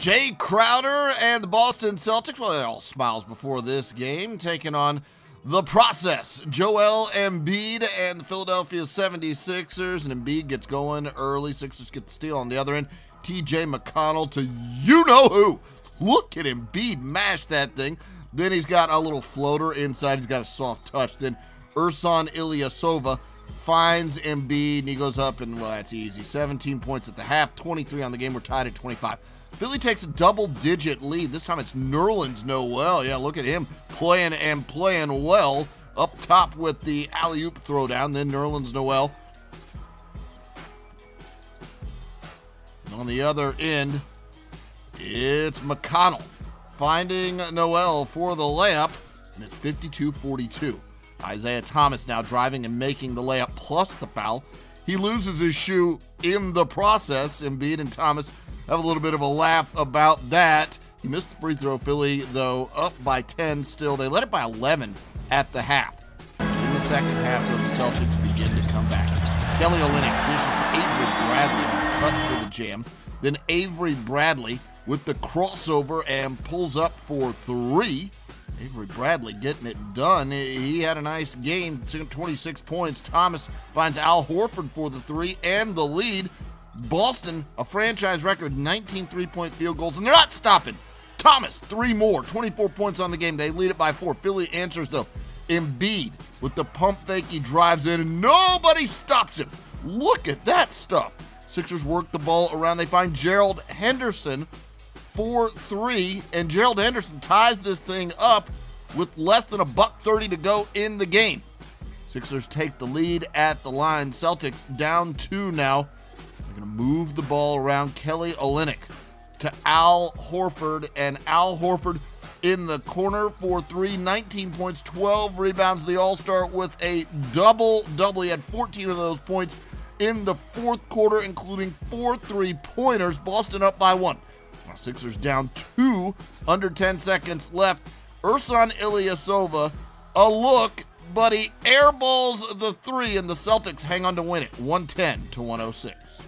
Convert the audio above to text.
Jay Crowder and the Boston Celtics, well, they all smiles before this game, taking on the process. Joel Embiid and the Philadelphia 76ers, and Embiid gets going early. Sixers get the steal on the other end. TJ McConnell to you-know-who. Look at Embiid mash that thing. Then he's got a little floater inside. He's got a soft touch. Then Ersan Ilyasova finds Embiid, and he goes up, and, well, that's easy. 17 points at the half, 23 on the game. We're tied at 25. Philly takes a double-digit lead. This time it's Nerlens Noel. Yeah, look at him playing and playing well up top with the alley-oop throwdown. Then Nerlens Noel. And on the other end, it's McConnell finding Noel for the layup, and it's 52-42. Isaiah Thomas now driving and making the layup plus the foul. He loses his shoe in the process. Embiid and Thomas have a little bit of a laugh about that. He missed the free throw. Philly, though, up by 10 still. They led it by 11 at the half. In the second half, though, the Celtics begin to come back. Kelly Olynyk dishes to Avery Bradley on the cut for the jam. Then Avery Bradley with the crossover and pulls up for three. Avery Bradley getting it done. He had a nice game, 26 points. Thomas finds Al Horford for the three and the lead. Boston, a franchise record, 19 three-point field goals, and they're not stopping. Thomas, three more, 24 points on the game. They lead it by four. Philly answers, though. Embiid with the pump fake. He drives in, and nobody stops him. Look at that stuff. Sixers work the ball around. They find Gerald Henderson 4-3, and Gerald Anderson ties this thing up with less than $1:30 to go in the game. Sixers take the lead at the line. Celtics down two now. They're going to move the ball around. Kelly Olynyk to Al Horford, and Al Horford in the corner for three. 19 points, 12 rebounds. The All-Star with a double-double. He had 14 of those points in the fourth quarter, including 4 3-pointers. Boston up by one. Sixers down two, under 10 seconds left. Ersan Ilyasova, a look, but he airballs the three, and the Celtics hang on to win it, 110-106.